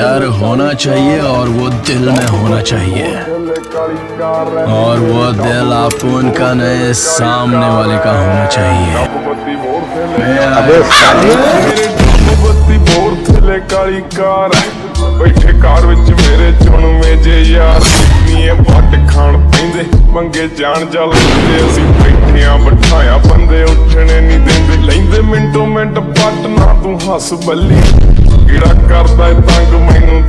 डर होना चाहिए और वो दिल में होना चाहिए, और वो दिल आपको उनका नए सामने वाले का होना चाहिए। मंगे जान जाल बैठिया बिठाया बंदे उठने नहीं देंदे, लैंदे मिंटो मिंट पट ना तू हस बल्ली किड़ा करदा तंग मैनू।